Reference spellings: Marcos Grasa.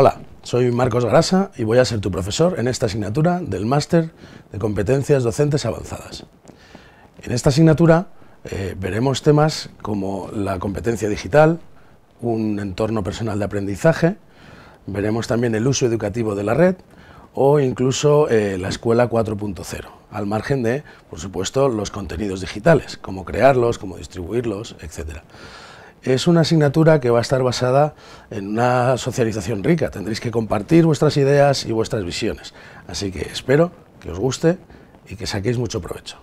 Hola, soy Marcos Grasa y voy a ser tu profesor en esta asignatura del Máster de Competencias Docentes Avanzadas. En esta asignatura veremos temas como la competencia digital, un entorno personal de aprendizaje, veremos también el uso educativo de la red o incluso la escuela 4.0, al margen de, por supuesto, los contenidos digitales, cómo crearlos, cómo distribuirlos, etc. Es una asignatura que va a estar basada en una socialización rica. Tendréis que compartir vuestras ideas y vuestras visiones. Así que espero que os guste y que saquéis mucho provecho.